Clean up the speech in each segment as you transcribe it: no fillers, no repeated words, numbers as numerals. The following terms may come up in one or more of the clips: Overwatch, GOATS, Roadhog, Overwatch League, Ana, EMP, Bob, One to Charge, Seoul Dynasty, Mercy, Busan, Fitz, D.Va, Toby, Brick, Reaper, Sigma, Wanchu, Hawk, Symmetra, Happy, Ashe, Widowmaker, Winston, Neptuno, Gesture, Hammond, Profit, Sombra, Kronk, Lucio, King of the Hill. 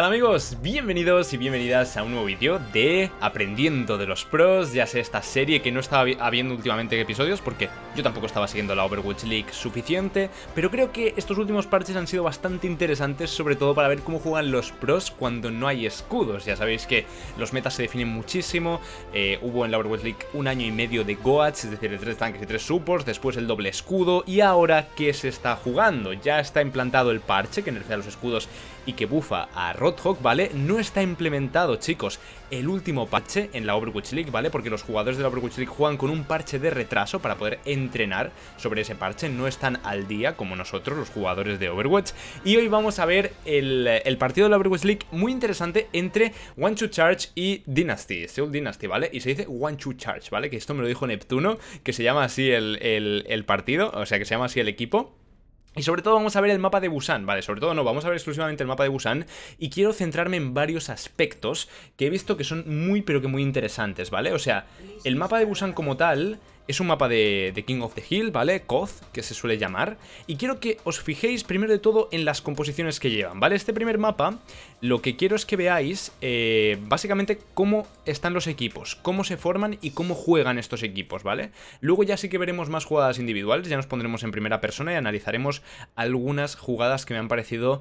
Hola amigos, bienvenidos y bienvenidas a un nuevo vídeo de Aprendiendo de los Pros. Ya sé, esta serie que no estaba habiendo últimamente episodios porque yo tampoco estaba siguiendo la Overwatch League suficiente, pero creo que estos últimos parches han sido bastante interesantes, sobre todo para ver cómo juegan los pros cuando no hay escudos. Ya sabéis que los metas se definen muchísimo. Hubo en la Overwatch League un año y medio de Goats, es decir, de 3 tanques y 3 supports, después el doble escudo, y ahora ¿qué se está jugando? Ya está implantado el parche que nerfea los escudos y que bufa a Roadhog, ¿vale? No está implementado, chicos, el último parche en la Overwatch League, ¿vale? Porque los jugadores de la Overwatch League juegan con un parche de retraso para poder entrenar sobre ese parche. No están al día como nosotros, los jugadores de Overwatch. Y hoy vamos a ver el partido de la Overwatch League muy interesante entre One to Charge y Dynasty, Seoul Dynasty, ¿vale? Y se dice One to Charge, ¿vale? Que esto me lo dijo Neptuno, que se llama así el partido, o sea, que se llama así el equipo. Y sobre todo vamos a ver el mapa de Busan, vale, sobre todo no, vamos a ver exclusivamente el mapa de Busan, y quiero centrarme en varios aspectos que he visto que son muy pero que muy interesantes, vale. O sea, el mapa de Busan como tal es un mapa de King of the Hill, ¿vale? Koth, que se suele llamar. Y quiero que os fijéis primero de todo en las composiciones que llevan, ¿vale? Este primer mapa, lo que quiero es que veáis básicamente cómo están los equipos, cómo se forman y cómo juegan estos equipos, ¿vale? Luego ya sí que veremos más jugadas individuales, ya nos pondremos en primera persona y analizaremos algunas jugadas que me han parecido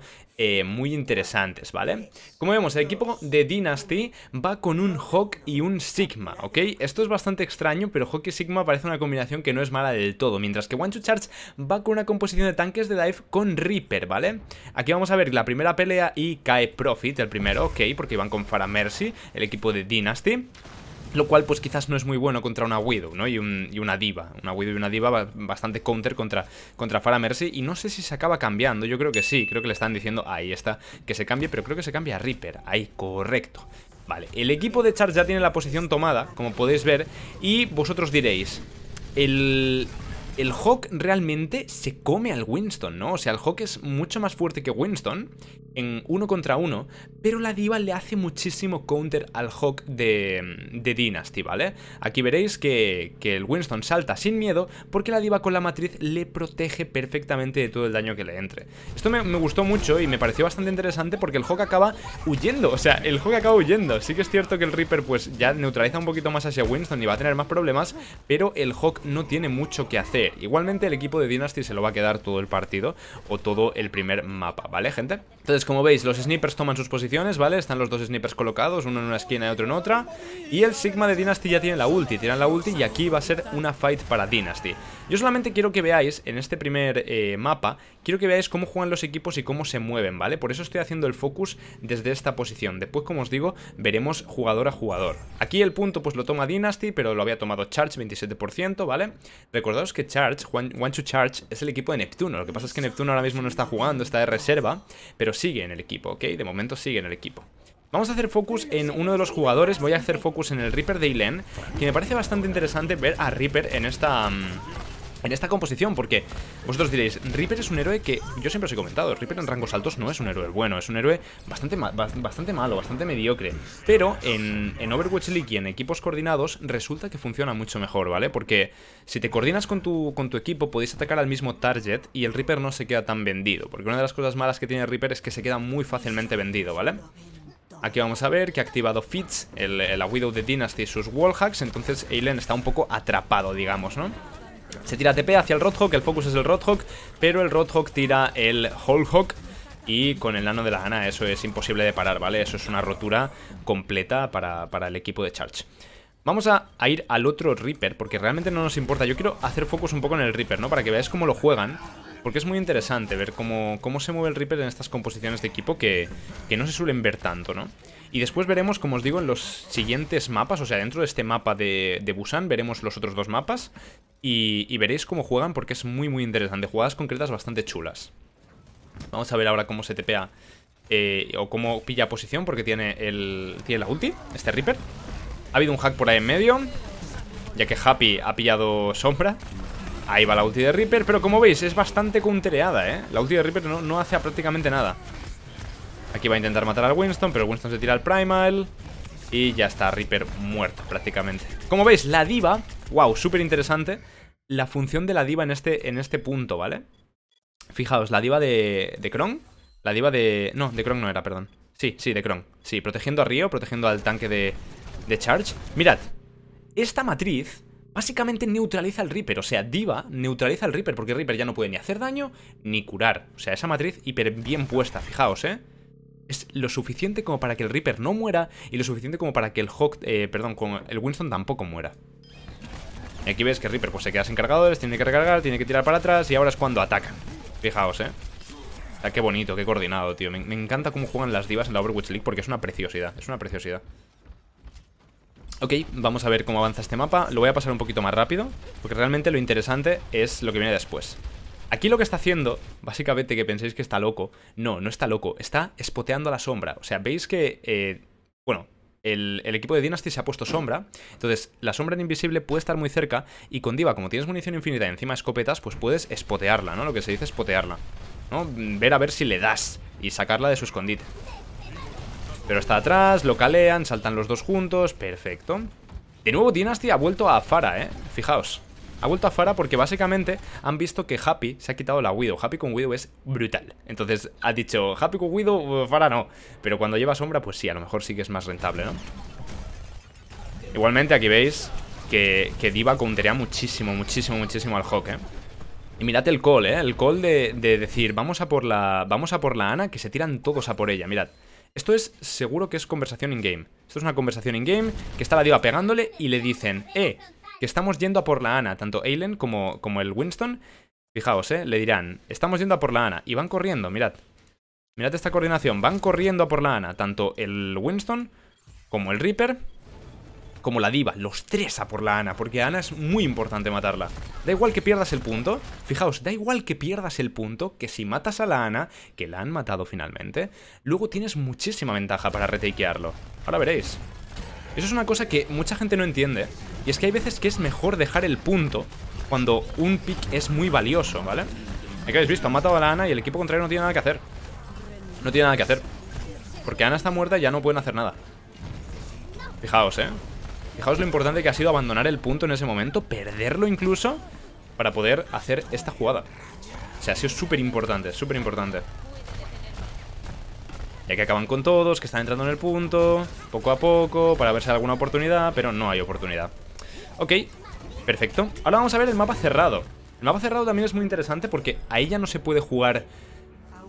muy interesantes, ¿vale? Como vemos, el equipo de Dynasty va con un Hawk y un Sigma, ¿ok? Esto es bastante extraño, pero Hawk y Sigma parece una combinación que no es mala del todo, mientras que One to Charge va con una composición de tanques de dive con Reaper, ¿vale? Aquí vamos a ver la primera pelea y cae Profit, el primero, ok, porque iban con Pharah Mercy, el equipo de Dynasty, lo cual pues quizás no es muy bueno contra una Widow, ¿no? Y una D.Va, una Widow y una D.Va bastante counter contra Pharah Mercy, y no sé si se acaba cambiando, yo creo que sí, creo que le están diciendo, ahí está, que se cambie, pero creo que se cambia a Reaper, ahí, correcto. Vale, el equipo de Charge ya tiene la posición tomada, como podéis ver, y vosotros diréis, el Hawk realmente se come al Winston, ¿no? O sea, el Hawk es mucho más fuerte que Winston en 1 contra 1, pero la D.Va le hace muchísimo counter al Hawk de Dynasty, ¿vale? Aquí veréis que el Winston salta sin miedo porque la D.Va con la matriz le protege perfectamente de todo el daño que le entre. Esto me gustó mucho y me pareció bastante interesante porque el Hawk acaba huyendo, o sea, el Hawk acaba huyendo. Sí que es cierto que el Reaper pues ya neutraliza un poquito más hacia Winston y va a tener más problemas, pero el Hawk no tiene mucho que hacer. Igualmente el equipo de Dynasty se lo va a quedar todo el partido o todo el primer mapa, ¿vale, gente? Entonces, como veis, los snipers toman sus posiciones, ¿vale? Están los dos snipers colocados, uno en una esquina y otro en otra. Y el Sigma de Dynasty ya tiene la ulti, tiran la ulti, y aquí va a ser una fight para Dynasty. Yo solamente quiero que veáis, en este primer mapa, quiero que veáis cómo juegan los equipos y cómo se mueven, ¿vale? Por eso estoy haciendo el focus desde esta posición. Después, como os digo, veremos jugador a jugador. Aquí el punto pues lo toma Dynasty, pero lo había tomado Charge, 27%, ¿vale? Recordaos que Charge, One to Charge, es el equipo de Neptuno. Lo que pasa es que Neptuno ahora mismo no está jugando, está de reserva, pero sí sigue en el equipo, ¿ok? De momento sigue en el equipo. Vamos a hacer focus en uno de los jugadores. Voy a hacer focus en el Reaper de Ylen, que me parece bastante interesante ver a Reaper en esta composición, porque vosotros diréis, Reaper es un héroe que yo siempre os he comentado, Reaper en rangos altos no es un héroe bueno, es un héroe bastante malo, bastante mediocre, pero en Overwatch League y en equipos coordinados resulta que funciona mucho mejor, ¿vale? Porque si te coordinas con tu equipo podéis atacar al mismo target y el Reaper no se queda tan vendido, porque una de las cosas malas que tiene Reaper es que se queda muy fácilmente vendido, ¿vale? Aquí vamos a ver que ha activado Fitz, la Widow de Dynasty, sus wallhacks, entonces Ylen está un poco atrapado, digamos, ¿no? Se tira TP hacia el Roadhog, el focus es el Roadhog, pero el Roadhog tira el Hawk y con el nano de la Ana eso es imposible de parar, ¿vale? Eso es una rotura completa para el equipo de Charge. Vamos a ir al otro Reaper porque realmente no nos importa. Yo quiero hacer focus un poco en el Reaper, ¿no? Para que veáis cómo lo juegan, porque es muy interesante ver cómo se mueve el Reaper en estas composiciones de equipo que no se suelen ver tanto, ¿no? Y después veremos, como os digo, en los siguientes mapas, o sea, dentro de este mapa de Busan, veremos los otros dos mapas y veréis cómo juegan porque es muy, muy interesante. Jugadas concretas bastante chulas. Vamos a ver ahora cómo se tepea o cómo pilla posición porque tiene la ulti, este Reaper. Ha habido un hack por ahí en medio, ya que Happy ha pillado Sombra. Ahí va la ulti de Reaper, pero como veis es bastante countereada, ¿eh? La ulti de Reaper no hace prácticamente nada. Aquí va a intentar matar al Winston, pero Winston se tira al Primal y ya está Reaper muerto prácticamente. Como veis, la D.Va, wow, súper interesante la función de la D.Va en este punto, ¿vale? Fijaos, la D.Va de Kronk, la D.Va de... no, de Kronk no era, perdón. Sí, de Kronk. Sí, protegiendo a Rio, protegiendo al tanque de Charge. Mirad, esta matriz básicamente neutraliza al Reaper. O sea, D.Va neutraliza al Reaper, porque Reaper ya no puede ni hacer daño ni curar. O sea, esa matriz hiper bien puesta, fijaos, ¿eh? Es lo suficiente como para que el Reaper no muera y lo suficiente como para que el Hawk, perdón, con el Winston tampoco muera. Y aquí ves que Reaper pues se queda sin cargadores, tiene que recargar, tiene que tirar para atrás y ahora es cuando atacan. Fijaos, ¿eh? O sea, qué bonito, qué coordinado, tío. Me encanta cómo juegan las divas en la Overwatch League porque es una preciosidad, es una preciosidad. Ok, vamos a ver cómo avanza este mapa. Lo voy a pasar un poquito más rápido porque realmente lo interesante es lo que viene después. Aquí lo que está haciendo, básicamente, que penséis que está loco. No, no está loco, está espoteando a la Sombra. O sea, veis que, bueno, el equipo de Dynasty se ha puesto Sombra. Entonces, la Sombra en invisible puede estar muy cerca. Y con D.Va, como tienes munición infinita y encima escopetas, pues puedes espotearla, ¿no? Lo que se dice espotearla, ¿no? Ver a ver si le das y sacarla de su escondite. Pero está atrás, lo calean, saltan los dos juntos, perfecto. De nuevo Dynasty ha vuelto a Pharah, ¿eh? Fijaos, ha vuelto a Pharah porque básicamente han visto que Happy se ha quitado la Widow. Happy con Widow es brutal. Entonces ha dicho, Happy con Widow, Pharah no. Pero cuando lleva Sombra, pues sí, a lo mejor sí que es más rentable, ¿no? Igualmente aquí veis que D.Va counterea muchísimo, muchísimo, muchísimo al Hawk, ¿eh? Y mirad el call, ¿eh? El call de decir, vamos a por la Ana, que se tiran todos a por ella, mirad. Esto es, seguro que es conversación in-game. Esto es una conversación in-game, que está la D.Va pegándole y le dicen, que estamos yendo a por la Ana, tanto Ylen como el Winston. Fijaos, le dirán, estamos yendo a por la Ana. Y van corriendo, mirad. Mirad esta coordinación, van corriendo a por la Ana, tanto el Winston como el Reaper, como la D.Va, los tres a por la Ana, porque a Ana es muy importante matarla. Da igual que pierdas el punto, fijaos, da igual que pierdas el punto, que si matas a la Ana, que la han matado finalmente, luego tienes muchísima ventaja para retakearlo. Ahora veréis. Eso es una cosa que mucha gente no entiende, y es que hay veces que es mejor dejar el punto cuando un pick es muy valioso, ¿vale? Aquí habéis visto, han matado a la Ana y el equipo contrario no tiene nada que hacer. No tiene nada que hacer, porque Ana está muerta y ya no pueden hacer nada. Fijaos, Fijaos lo importante que ha sido abandonar el punto en ese momento, perderlo incluso, para poder hacer esta jugada. O sea, ha sido súper importante, súper importante. Ya que acaban con todos, que están entrando en el punto, poco a poco, para ver si hay alguna oportunidad, pero no hay oportunidad. Ok, perfecto. Ahora vamos a ver el mapa cerrado. El mapa cerrado también es muy interesante porque ahí ya no se puede jugar,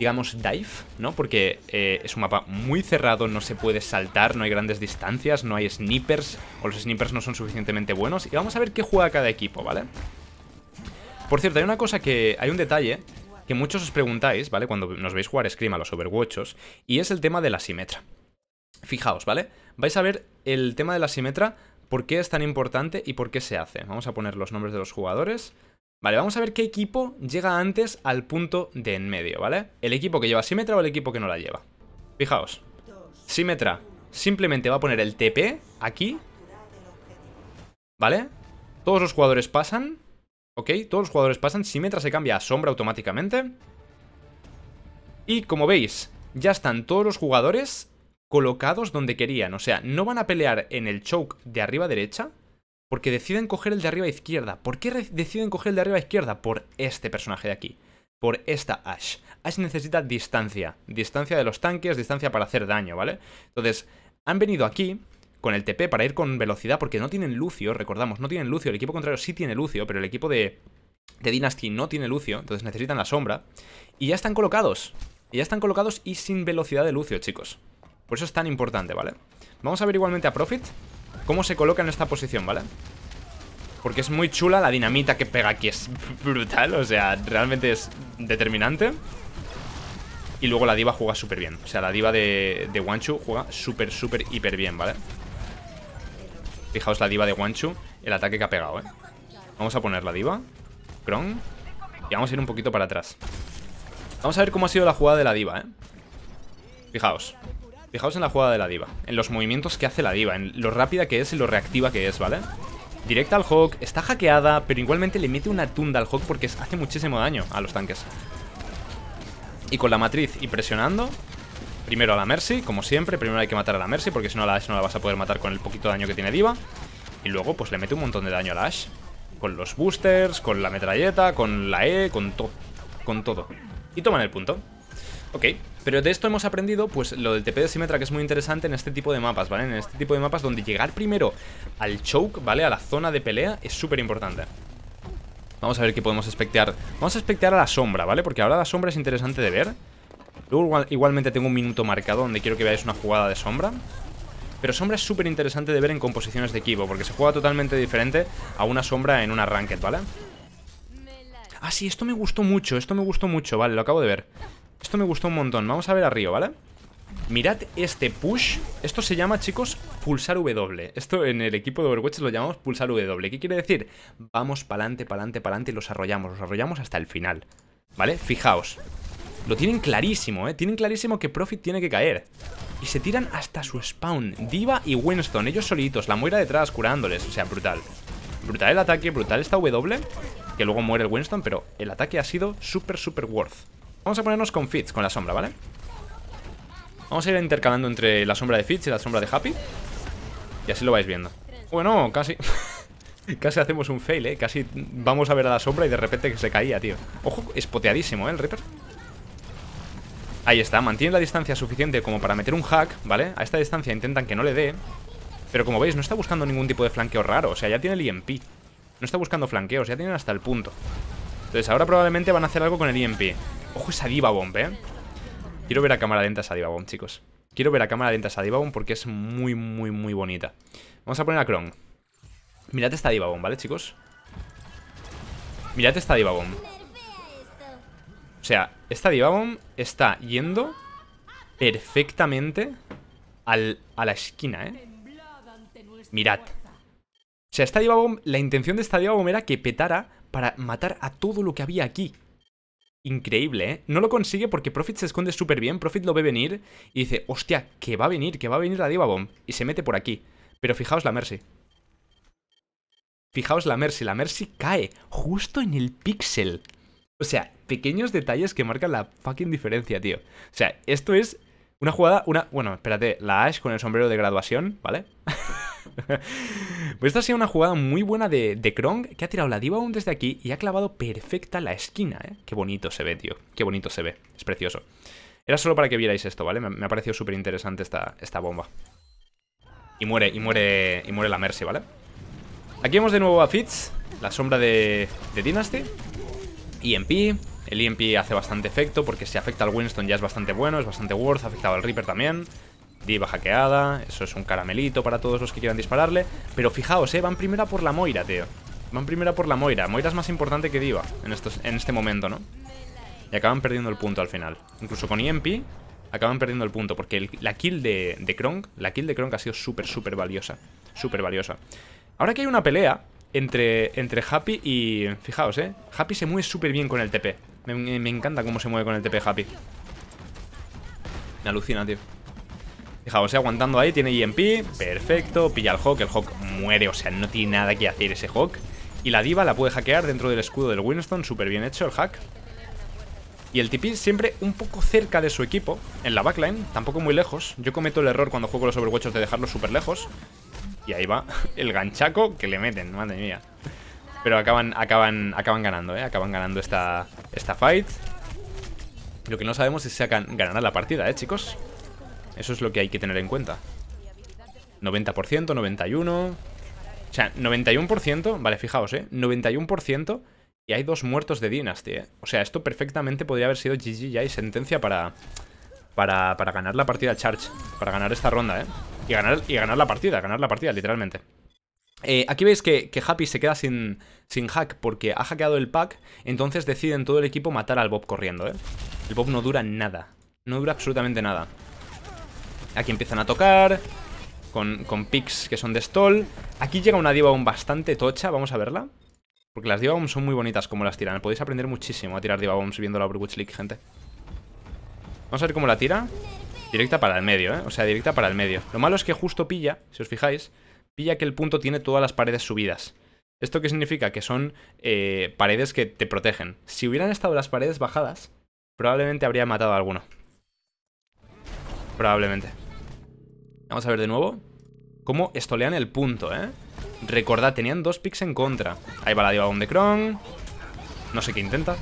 digamos, dive, ¿no? Porque es un mapa muy cerrado, no se puede saltar, no hay grandes distancias, no hay snipers, o los snipers no son suficientemente buenos. Y vamos a ver qué juega cada equipo, ¿vale? Por cierto, hay una cosa que... hay un detalle que muchos os preguntáis, ¿vale? Cuando nos veis jugar Scream a los Overwatchos, y es el tema de la Symmetra. Fijaos, ¿vale? Vais a ver el tema de la Symmetra, por qué es tan importante y por qué se hace. Vamos a poner los nombres de los jugadores. Vale, vamos a ver qué equipo llega antes al punto de en medio, ¿vale? El equipo que lleva Symmetra o el equipo que no la lleva. Fijaos, Symmetra simplemente va a poner el TP aquí, ¿vale? Todos los jugadores pasan, ¿ok? Todos los jugadores pasan, Symmetra se cambia a Sombra automáticamente. Y como veis, ya están todos los jugadores colocados donde querían. O sea, no van a pelear en el choke de arriba derecha, porque deciden coger el de arriba izquierda. ¿Por qué deciden coger el de arriba izquierda? Por este personaje de aquí. Por esta Ashe. Ashe necesita distancia. Distancia de los tanques, distancia para hacer daño, ¿vale? Entonces, han venido aquí con el TP para ir con velocidad porque no tienen Lucio, recordamos, no tienen Lucio. El equipo contrario sí tiene Lucio, pero el equipo de Dynasty no tiene Lucio. Entonces necesitan la Sombra. Y ya están colocados. Y ya están colocados y sin velocidad de Lucio, chicos. Por eso es tan importante, ¿vale? Vamos a ver igualmente a Profit cómo se coloca en esta posición, ¿vale? Porque es muy chula la dinamita que pega aquí. Es brutal, o sea, realmente es determinante. Y luego la D.Va juega súper bien. O sea, la D.Va de Wanchu juega súper, súper, hiper bien, ¿vale? Fijaos la D.Va de Wanchu, el ataque que ha pegado, ¿eh? Vamos a poner la D.Va, Kronk, y vamos a ir un poquito para atrás. Vamos a ver cómo ha sido la jugada de la D.Va, ¿eh? Fijaos. Fijaos en la jugada de la D.Va, en los movimientos que hace la D.Va, en lo rápida que es y lo reactiva que es, ¿vale? Directa al Hawk, está hackeada, pero igualmente le mete una tunda al Hawk porque hace muchísimo daño a los tanques. Y con la matriz y presionando, primero a la Mercy, como siempre, primero hay que matar a la Mercy porque si no a la Ashe no la vas a poder matar con el poquito daño que tiene D.Va. Y luego pues le mete un montón de daño a la Ashe, con los boosters, con la metralleta, con la E, con todo. Y toman el punto. Ok, pero de esto hemos aprendido pues lo del TP de Symmetra, que es muy interesante en este tipo de mapas, ¿vale? En este tipo de mapas donde llegar primero al choke, ¿vale? A la zona de pelea es súper importante. Vamos a ver qué podemos expectear. Vamos a expectear a la sombra, ¿vale? Porque ahora la sombra es interesante de ver. Luego igualmente tengo un minuto marcado donde quiero que veáis una jugada de sombra. Pero sombra es súper interesante de ver en composiciones de equipo, porque se juega totalmente diferente a una sombra en una ranked, ¿vale? Ah, sí, esto me gustó mucho, vale, lo acabo de ver. Esto me gustó un montón. Vamos a ver a Rio, ¿vale? Mirad este push. Esto se llama, chicos, pulsar W. Esto en el equipo de Overwatch lo llamamos pulsar W. ¿Qué quiere decir? Vamos pa'lante, pa'lante, pa'lante y los arrollamos hasta el final, ¿vale? Fijaos. Lo tienen clarísimo, ¿eh? Tienen clarísimo que Profit tiene que caer. Y se tiran hasta su spawn. D.Va y Winston, ellos solitos. La Moira detrás curándoles. O sea, brutal. Brutal el ataque, brutal esta W. Que luego muere el Winston, pero el ataque ha sido súper, súper worth. Vamos a ponernos con Fitz, con la sombra, ¿vale? Vamos a ir intercalando entre la sombra de Fitz y la sombra de Happy. Y así lo vais viendo. Bueno, casi... casi hacemos un fail, ¿eh? Casi vamos a ver a la sombra y de repente que se caía, tío. Ojo, espoteadísimo, ¿eh? El Reaper. Ahí está, mantiene la distancia suficiente como para meter un hack, ¿vale? A esta distancia intentan que no le dé. Pero como veis, no está buscando ningún tipo de flanqueo raro. O sea, ya tiene el EMP. No está buscando flanqueos, ya tienen hasta el punto. Entonces ahora probablemente van a hacer algo con el EMP. Ojo esa D.Va Bomb, ¿eh? Quiero ver a cámara lenta esa D.Va Bomb, chicos. Quiero ver a cámara lenta esa D.Va Bomb porque es muy, muy, muy bonita. Vamos a poner a Kronk. Mirad esta D.Va Bomb, ¿vale, chicos? Mirad esta D.Va Bomb. O sea, esta D.Va Bomb está yendo perfectamente a la esquina, ¿eh? Mirad. O sea, esta D.Va Bomb, la intención de esta D.Va Bomb era que petara para matar a todo lo que había aquí. Increíble, ¿eh? No lo consigue porque Profit se esconde súper bien. Profit lo ve venir y dice, hostia, que va a venir la D.Va Bomb. Y se mete por aquí. Pero fijaos la Mercy. Fijaos la Mercy cae justo en el píxel. O sea, pequeños detalles que marcan la fucking diferencia, tío. O sea, esto es una jugada, Bueno, espérate, la Ashe con el sombrero de graduación, ¿vale? Pues esta ha sido una jugada muy buena de Kronk, que ha tirado la D.Va Bomb desde aquí y ha clavado perfecta la esquina, ¿eh? Qué bonito se ve, tío. Qué bonito se ve. Es precioso. Era solo para que vierais esto, ¿vale? Me ha parecido súper interesante esta bomba. Y muere la Mercy, ¿vale? Aquí vemos de nuevo a Fitz, la sombra de Dynasty. EMP. El EMP hace bastante efecto porque si afecta al Winston ya es bastante bueno, es bastante worth. Ha afectado al Reaper también. D.Va hackeada, eso es un caramelito para todos los que quieran dispararle. Pero fijaos, van primera por la Moira, tío. Van primera por la Moira. Moira es más importante que D.Va en este momento, ¿no? Y acaban perdiendo el punto al final. Incluso con EMP acaban perdiendo el punto porque la kill de Kronk ha sido súper, súper valiosa. Súper valiosa. Ahora que hay una pelea entre Happy y... Fijaos, Happy se mueve súper bien con el TP. Me encanta cómo se mueve con el TP Happy. Me alucina, tío. Fijaos, aguantando ahí, tiene EMP, perfecto, pilla al Hawk, el Hawk muere, o sea, no tiene nada que hacer ese Hawk. Y la D.Va la puede hackear dentro del escudo del Winston, súper bien hecho el hack. Y el TP siempre un poco cerca de su equipo, en la backline, tampoco muy lejos. Yo cometo el error cuando juego los Overwatchos de dejarlos súper lejos. Y ahí va el ganchaco que le meten, madre mía. Pero acaban ganando, acaban ganando esta fight. Lo que no sabemos es si ganará la partida, chicos. Eso es lo que hay que tener en cuenta. 90%, 91%. O sea, 91%. Vale, fijaos, 91%. Y hay dos muertos de Dynasty, O sea, esto perfectamente podría haber sido GG ya y sentencia para ganar la partida Charge. Para ganar esta ronda, Y ganar la partida, literalmente. Aquí veis que Happy se queda sin hack porque ha hackeado el pack. Entonces deciden todo el equipo matar al Bob corriendo, El Bob no dura nada. No dura absolutamente nada. Aquí empiezan a tocar con picks que son de stall. Aquí llega una D.Va Bomb bastante tocha. Vamos a verla. Porque las D.Va Bomb son muy bonitas como las tiran. Podéis aprender muchísimo a tirar D.Va Bombs viendo la Overwatch League, gente. Vamos a ver cómo la tira. Directa para el medio, O sea, directa para el medio. Lo malo es que justo pilla, si os fijáis, pilla que el punto tiene todas las paredes subidas. ¿Esto qué significa? Que son paredes que te protegen. Si hubieran estado las paredes bajadas, probablemente habría matado a alguno. Probablemente. Vamos a ver de nuevo cómo estolean el punto, Recordad, tenían dos picks en contra. Ahí va la D.Va Bomb de Kronk. No sé qué intenta.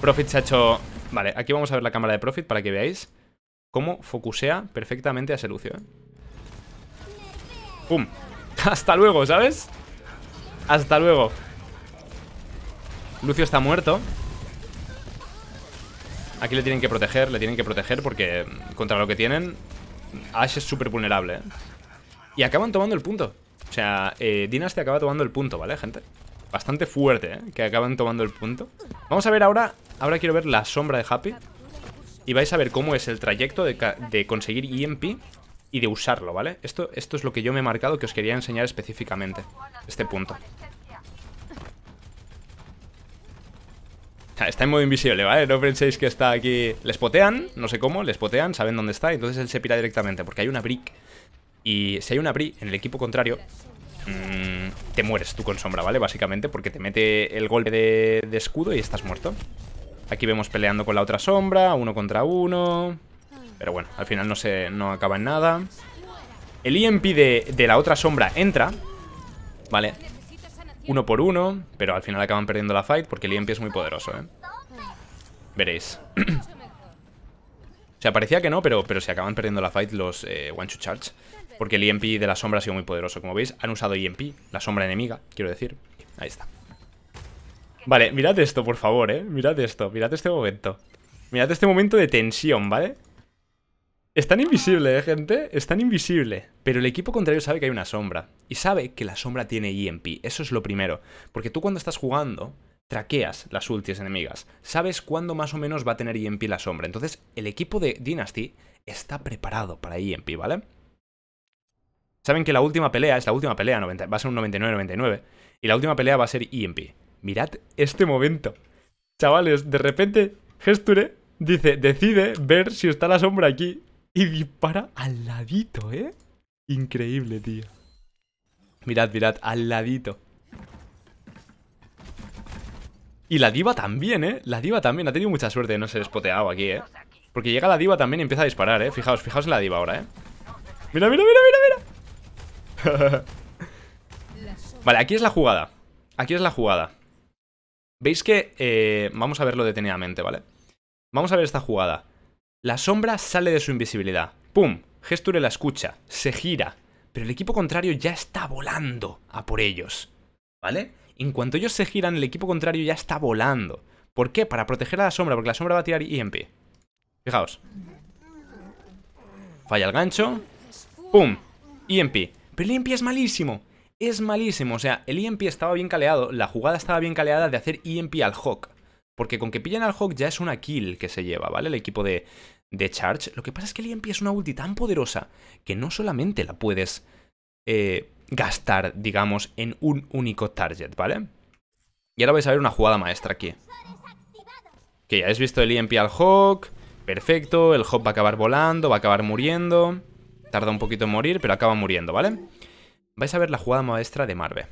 Profit se ha hecho... Vale, aquí vamos a ver la cámara de Profit para que veáis cómo focusea perfectamente a ese Lucio, ¿eh? ¡Pum! ¡Hasta luego!, ¿sabes? ¡Hasta luego! Lucio está muerto. Aquí le tienen que proteger, porque contra lo que tienen, Ashe es súper vulnerable, ¿eh? Y acaban tomando el punto. O sea, Dynasty acaba tomando el punto, ¿vale, gente? Bastante fuerte, ¿eh? Que acaban tomando el punto. Vamos a ver ahora... Ahora quiero ver la sombra de Happy. Y vais a ver cómo es el trayecto de conseguir EMP y de usarlo, ¿vale? Esto es lo que yo me he marcado que os quería enseñar específicamente. Este punto. Está en modo invisible, ¿vale? No penséis que está aquí... Les potean, no sé cómo, les potean, saben dónde está. Entonces él se pira directamente porque hay una Brick. Y si hay una Brick en el equipo contrario... te mueres tú con sombra, ¿vale? Básicamente porque te mete el golpe de escudo y estás muerto. Aquí vemos peleando con la otra sombra, uno contra uno. Pero bueno, al final no acaba en nada. El EMP de la otra sombra entra, ¿vale? Uno por uno, pero al final acaban perdiendo la fight porque el EMP es muy poderoso, ¿eh? Veréis. O sea, parecía que no, pero se acaban perdiendo la fight los One to Charge. Porque el EMP de la sombra ha sido muy poderoso. Como veis, han usado EMP, la sombra enemiga, quiero decir. Ahí está. Vale, mirad esto, por favor, ¿eh? Mirad esto, mirad este momento. Mirad este momento de tensión, ¿vale? Es tan invisible, ¿eh, gente? Es tan invisible. Pero el equipo contrario sabe que hay una sombra. Y sabe que la sombra tiene EMP. Eso es lo primero. Porque tú cuando estás jugando... traqueas las ultis enemigas. Sabes cuándo más o menos va a tener EMP la sombra. Entonces, el equipo de Dynasty está preparado para EMP, ¿vale? Saben que la última pelea es la última pelea, va a ser un 99-99. Y la última pelea va a ser EMP. Mirad este momento. Chavales, de repente, Gesture dice, decide ver si está la sombra aquí. Y dispara al ladito, ¿eh? Increíble, tío. Mirad, mirad, al ladito. Y la D.Va también, ¿eh? La D.Va también ha tenido mucha suerte de no ser spoteado aquí, ¿eh? Porque llega la D.Va también y empieza a disparar, ¿eh? Fijaos, fijaos en la D.Va ahora, ¿eh? ¡Mira, mira, mira, mira, mira! Vale, aquí es la jugada. Aquí es la jugada. Veis que... vamos a verlo detenidamente, ¿vale? Vamos a ver esta jugada. La sombra sale de su invisibilidad. ¡Pum! Gesture la escucha. Se gira. Pero el equipo contrario ya está volando a por ellos, ¿vale? En cuanto ellos se giran, el equipo contrario ya está volando. ¿Por qué? Para proteger a la sombra, porque la sombra va a tirar EMP. Fijaos. Falla el gancho. ¡Pum! EMP. Pero el EMP es malísimo. Es malísimo. O sea, el EMP estaba bien caleado. La jugada estaba bien caleada de hacer EMP al Hawk. Porque con que pillan al Hawk ya es una kill que se lleva, ¿vale? El equipo de Charge. Lo que pasa es que el EMP es una ulti tan poderosa que no solamente la puedes... gastar, digamos, en un único target, ¿vale? Y ahora vais a ver una jugada maestra aquí. Que ya habéis visto el EMP al Hawk. Perfecto, el Hawk va a acabar volando, va a acabar muriendo. Tarda un poquito en morir, pero acaba muriendo, ¿vale? Vais a ver la jugada maestra de Marve.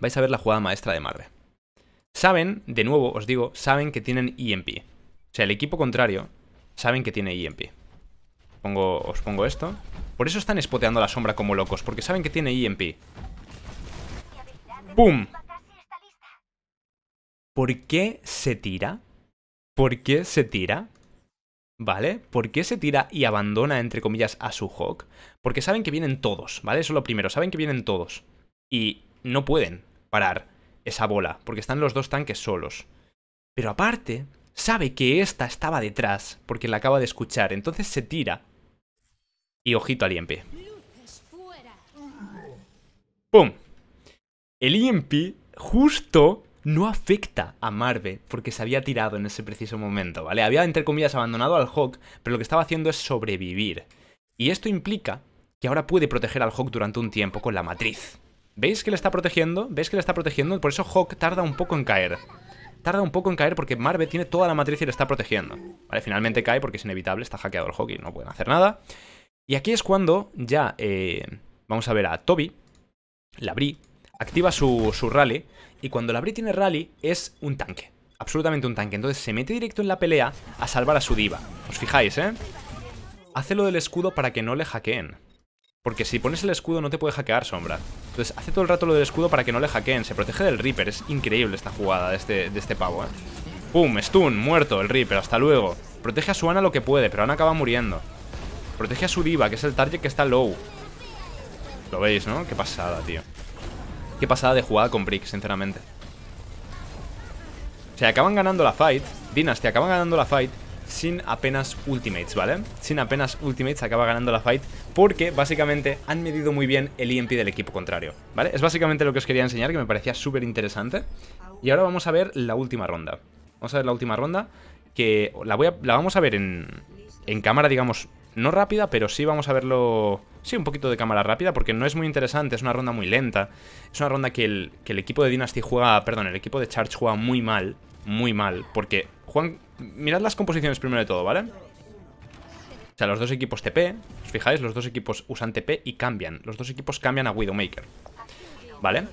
Vais a ver la jugada maestra de Marve. Saben, de nuevo os digo, saben que tienen EMP. O sea, el equipo contrario saben que tiene EMP. Os pongo esto. Por eso están spoteando a la sombra como locos, porque saben que tiene EMP. ¡Pum! ¿Por qué se tira? ¿Por qué se tira? ¿Vale? ¿Por qué se tira y abandona, entre comillas, a su Hawk? Porque saben que vienen todos, ¿vale? Eso es lo primero, saben que vienen todos. Y no pueden parar esa bola, porque están los dos tanques solos. Pero aparte, sabe que esta estaba detrás, porque la acaba de escuchar, entonces se tira. Y ojito al EMP. ¡Pum! El EMP justo no afecta a Marve porque se había tirado en ese preciso momento, ¿vale? Había, entre comillas, abandonado al Hawk, pero lo que estaba haciendo es sobrevivir. Y esto implica que ahora puede proteger al Hawk durante un tiempo con la matriz. ¿Veis que le está protegiendo? ¿Veis que le está protegiendo? Por eso Hawk tarda un poco en caer. Tarda un poco en caer porque Marve tiene toda la matriz y le está protegiendo. Vale, finalmente cae porque es inevitable, está hackeado el Hawk y no pueden hacer nada. Y aquí es cuando ya vamos a ver a Toby, la Bri, activa su rally. Y cuando la Bri tiene rally es un tanque, absolutamente un tanque. Entonces se mete directo en la pelea a salvar a su D.Va. Os fijáis, ¿eh? Hace lo del escudo para que no le hackeen. Porque si pones el escudo no te puede hackear sombra. Entonces hace todo el rato lo del escudo para que no le hackeen. Se protege del Reaper, es increíble esta jugada de este pavo, ¿eh? Pum, stun, muerto el Reaper, hasta luego. Protege a su Ana lo que puede, pero Ana acaba muriendo. Protege a su D.Va, que es el target que está low. Lo veis, ¿no? Qué pasada, tío. Qué pasada de jugada con Brick, sinceramente. O sea, acaban ganando la fight. Dynasty acaban ganando la fight sin apenas ultimates, ¿vale? Sin apenas ultimates acaba ganando la fight porque básicamente han medido muy bien el EMP del equipo contrario, ¿vale? Es básicamente lo que os quería enseñar, que me parecía súper interesante. Y ahora vamos a ver la última ronda. Vamos a ver la última ronda, que la vamos a ver en cámara, digamos, no rápida, pero sí vamos a verlo... Sí, un poquito de cámara rápida, porque no es muy interesante, es una ronda muy lenta. Es una ronda que el equipo de Dynasty juega... Perdón, el equipo de Charge juega muy mal, porque juegan... Mirad las composiciones primero de todo, ¿vale? O sea, los dos equipos TP, os fijáis, los dos equipos usan TP y cambian. Los dos equipos cambian a Widowmaker, ¿vale?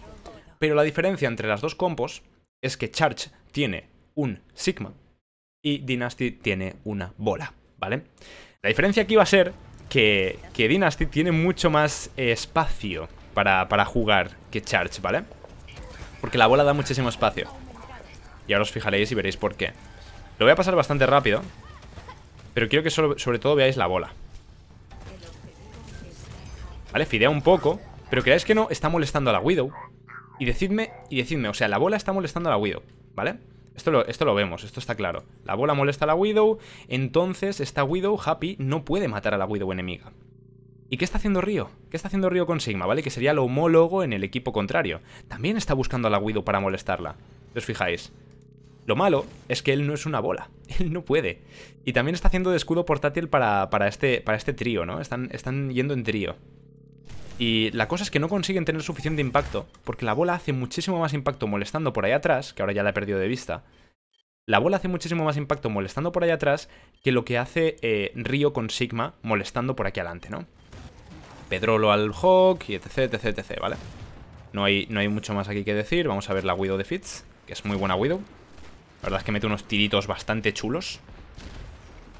Pero la diferencia entre las dos compos es que Charge tiene un Sigma y Dynasty tiene una bola, ¿vale? La diferencia aquí va a ser que Dynasty tiene mucho más espacio para jugar que Charge, ¿vale? Porque la bola da muchísimo espacio. Y ahora os fijaréis y veréis por qué. Lo voy a pasar bastante rápido, pero quiero que sobre todo veáis la bola. Vale, fidea un poco, pero creáis que no está molestando a la Widow. Y decidme, o sea, la bola está molestando a la Widow, ¿vale? Esto lo vemos, esto está claro. La bola molesta a la Widow, entonces esta Widow, Happy, no puede matar a la Widow enemiga. ¿Y qué está haciendo Rio? ¿Qué está haciendo Rio con Sigma, ¿vale? Que sería el homólogo en el equipo contrario. También está buscando a la Widow para molestarla. ¿Os fijáis? Lo malo es que él no es una bola. Él no puede. Y también está haciendo de escudo portátil para este trío, ¿no? Están yendo en trío. Y la cosa es que no consiguen tener suficiente impacto, porque la bola hace muchísimo más impacto molestando por ahí atrás, que ahora ya la he perdido de vista. La bola hace muchísimo más impacto molestando por ahí atrás que lo que hace Rio con Sigma molestando por aquí adelante, ¿no? Pedrolo al Hawk y etc, etc, etc, ¿vale? No hay mucho más aquí que decir. Vamos a ver la Widow de Fitz, que es muy buena Widow. La verdad es que mete unos tiritos bastante chulos.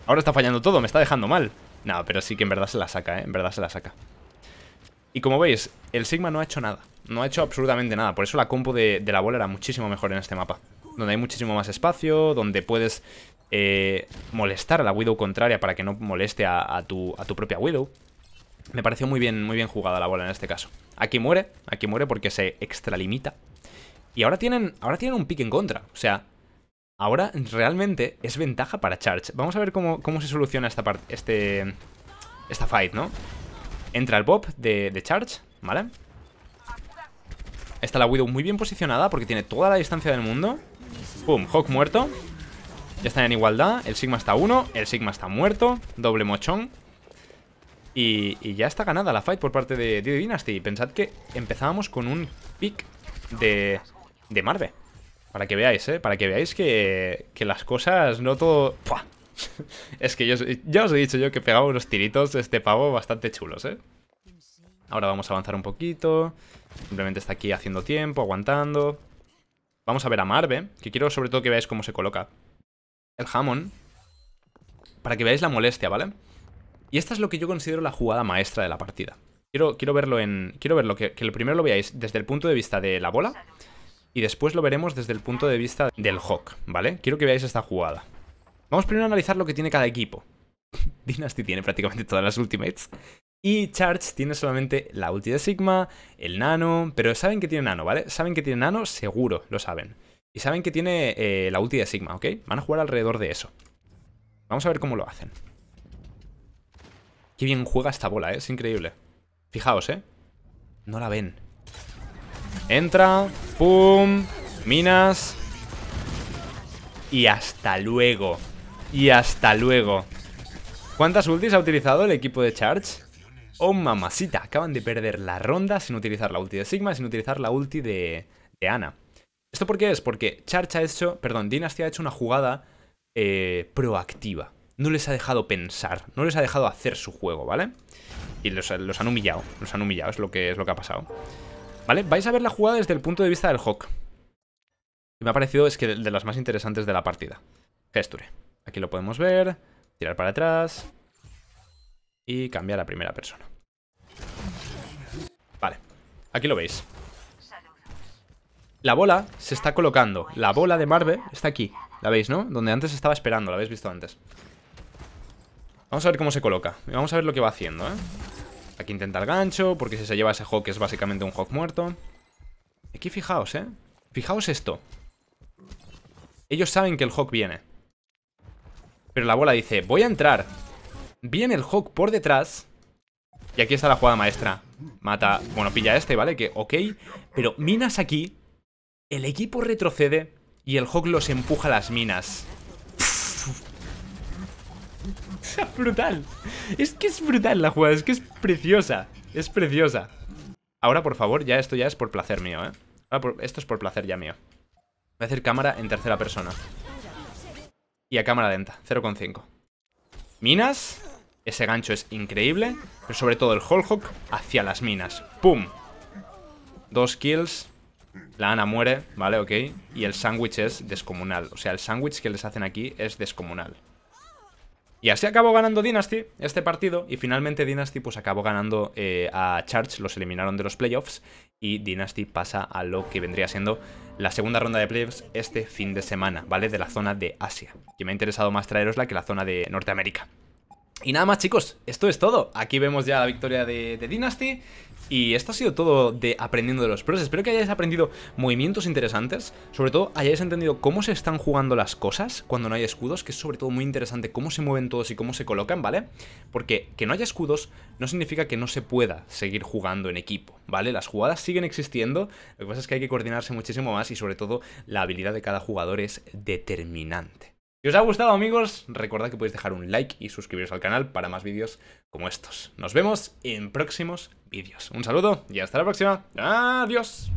Ahora está fallando todo, me está dejando mal. No, pero sí que en verdad se la saca, ¿eh? En verdad se la saca. Y como veis, el Sigma no ha hecho nada. No ha hecho absolutamente nada. Por eso la compo de la bola era muchísimo mejor en este mapa. Donde hay muchísimo más espacio, donde puedes molestar a la Widow contraria para que no moleste a tu propia Widow. Me pareció muy bien jugada la bola en este caso. Aquí muere porque se extralimita. Y ahora tienen un pick en contra, o sea... Ahora realmente es ventaja para Charge. Vamos a ver cómo se soluciona esta fight, ¿no? Entra el Bob de Charge, ¿vale? Está la Widow muy bien posicionada porque tiene toda la distancia del mundo. Pum, Hawk muerto. Ya están en igualdad. El Sigma está a uno, el Sigma está muerto. Doble mochón. Y ya está ganada la fight por parte de Dynasty. Pensad que empezábamos con un pick de Marve. Para que veáis, ¿eh? Para que veáis que las cosas no todo... ¡Puah! Es que ya os he dicho yo que pegaba unos tiritos de este pavo bastante chulos, ¿eh? Ahora vamos a avanzar un poquito. Simplemente está aquí haciendo tiempo, aguantando. Vamos a ver a Marve, que quiero sobre todo que veáis cómo se coloca el Hammond. Para que veáis la molestia, ¿vale? Y esta es lo que yo considero la jugada maestra de la partida. Quiero verlo en... Quiero verlo, que primero lo veáis desde el punto de vista de la bola... Y después lo veremos desde el punto de vista del Hawk, ¿vale? Quiero que veáis esta jugada. Vamos primero a analizar lo que tiene cada equipo. Dynasty tiene prácticamente todas las ultimates. Y Charge tiene solamente la ulti de Sigma, el nano... Pero saben que tiene nano, ¿vale? Saben que tiene nano, seguro, lo saben. Y saben que tiene la ulti de Sigma, ¿ok? Van a jugar alrededor de eso. Vamos a ver cómo lo hacen. Qué bien juega esta bola, ¿eh? Es increíble. Fijaos, ¿eh? No la ven. Entra, pum, minas. Y hasta luego. Y hasta luego. ¿Cuántas ultis ha utilizado el equipo de Charge? Oh, mamacita, acaban de perder la ronda sin utilizar la ulti de Sigma y sin utilizar la ulti de Ana. ¿Esto por qué es? Porque Charge ha hecho, perdón, Dynasty ha hecho una jugada proactiva. No les ha dejado pensar, no les ha dejado hacer su juego, ¿vale? Y los han humillado, es lo que ha pasado. ¿Vale? Vais a ver la jugada desde el punto de vista del Hawk. Me ha parecido es que de las más interesantes de la partida. Gesture. Aquí lo podemos ver. Tirar para atrás. Y cambiar a primera persona. Vale. Aquí lo veis. La bola se está colocando. La bola de Marve está aquí. La veis, ¿no? Donde antes estaba esperando. La habéis visto antes. Vamos a ver cómo se coloca. Vamos a ver lo que va haciendo, ¿eh? Aquí intenta el gancho, porque si se lleva ese Hawk es básicamente un Hawk muerto. Aquí fijaos, ¿eh? Fijaos esto. Ellos saben que el Hawk viene. Pero la bola dice, voy a entrar. Viene el Hawk por detrás. Y aquí está la jugada maestra. Mata, bueno, pilla este, ¿vale? Que ok, pero minas aquí. El equipo retrocede y el Hawk los empuja a las minas. Es brutal. Es que es brutal la jugada, es que es preciosa. Es preciosa. Ahora, por favor, ya esto ya es por placer mío, ¿eh? Ahora esto es por placer ya mío. Voy a hacer cámara en tercera persona. Y a cámara lenta, 0,5. Minas. Ese gancho es increíble. Pero sobre todo el Hawk hacia las minas. ¡Pum! 2 kills. La Ana muere, ¿vale? Ok. Y el sándwich es descomunal. O sea, el sándwich que les hacen aquí es descomunal. Y así acabó ganando Dynasty este partido. Y finalmente Dynasty pues acabó ganando a Charge. Los eliminaron de los playoffs. Y Dynasty pasa a lo que vendría siendo la segunda ronda de playoffs este fin de semana, ¿vale? De la zona de Asia. Que me ha interesado más traerosla que la zona de Norteamérica. Y nada más, chicos, esto es todo. Aquí vemos ya la victoria de Dynasty. Y esto ha sido todo de Aprendiendo de los Pros. Espero que hayáis aprendido movimientos interesantes. Sobre todo hayáis entendido cómo se están jugando las cosas cuando no hay escudos, que es sobre todo muy interesante cómo se mueven todos y cómo se colocan, ¿vale? Porque que no haya escudos no significa que no se pueda seguir jugando en equipo, ¿vale? Las jugadas siguen existiendo. Lo que pasa es que hay que coordinarse muchísimo más y sobre todo la habilidad de cada jugador es determinante. Si os ha gustado, amigos, recordad que podéis dejar un like y suscribiros al canal para más vídeos como estos. Nos vemos en próximos vídeos. Un saludo y hasta la próxima. Adiós.